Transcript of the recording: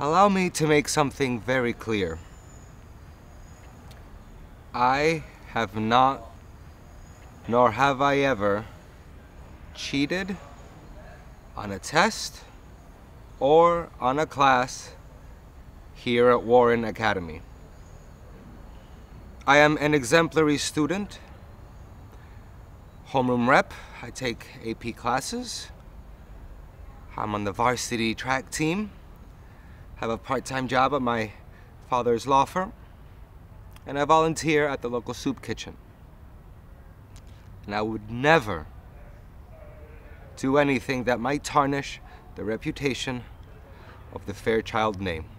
Allow me to make something very clear. I have not, nor have I ever, cheated on a test or on a class here at Warren Academy. I am an exemplary student, homeroom rep. I take AP classes. I'm on the varsity track team. I have a part-time job at my father's law firm, and I volunteer at the local soup kitchen. And I would never do anything that might tarnish the reputation of the Fairchild name.